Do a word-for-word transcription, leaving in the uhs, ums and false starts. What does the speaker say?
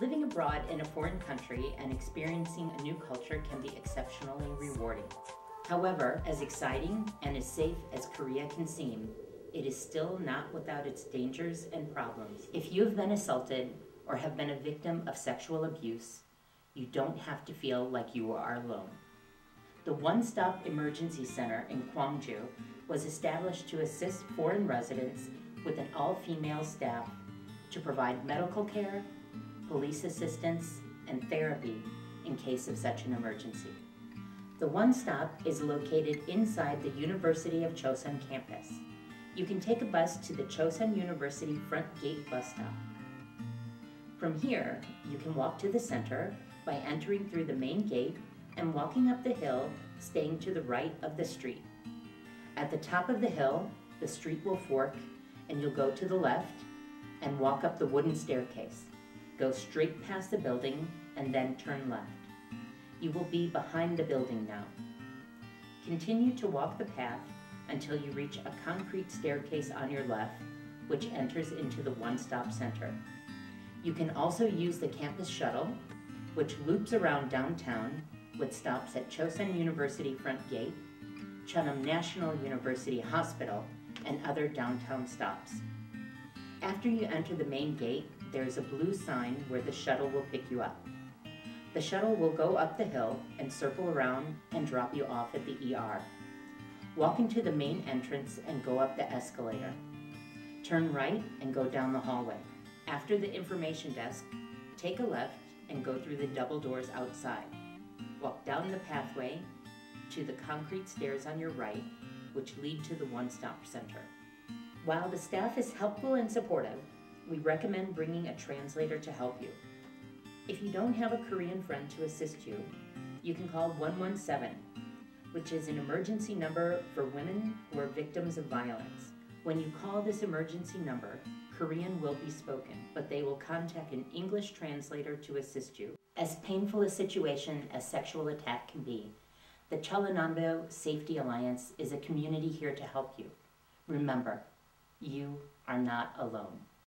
Living abroad in a foreign country and experiencing a new culture can be exceptionally rewarding. However, as exciting and as safe as Korea can seem, it is still not without its dangers and problems. If you have been assaulted or have been a victim of sexual abuse, you don't have to feel like you are alone. The One-Stop Emergency Center in Gwangju was established to assist foreign residents with an all-female staff to provide medical care, police assistance, and therapy in case of such an emergency. The One-Stop is located inside the University of Chosun campus. You can take a bus to the Chosun University Front Gate bus stop. From here, you can walk to the center by entering through the main gate and walking up the hill, staying to the right of the street. At the top of the hill, the street will fork, and you'll go to the left and walk up the wooden staircase. Go straight past the building and then turn left. You will be behind the building now. Continue to walk the path until you reach a concrete staircase on your left, which enters into the One-Stop Center. You can also use the campus shuttle, which loops around downtown with stops at Chosun University Front Gate, Chonnam National University Hospital, and other downtown stops. After you enter the main gate, there is a blue sign where the shuttle will pick you up. The shuttle will go up the hill and circle around and drop you off at the E R. Walk into the main entrance and go up the escalator. Turn right and go down the hallway. After the information desk, take a left and go through the double doors outside. Walk down the pathway to the concrete stairs on your right, which lead to the One-Stop Center. While the staff is helpful and supportive, we recommend bringing a translator to help you. If you don't have a Korean friend to assist you, you can call one one seven, which is an emergency number for women who are victims of violence. When you call this emergency number, Korean will be spoken, but they will contact an English translator to assist you. As painful a situation as sexual attack can be, the Jeolla Safety Alliance is a community here to help you. Remember, you are not alone.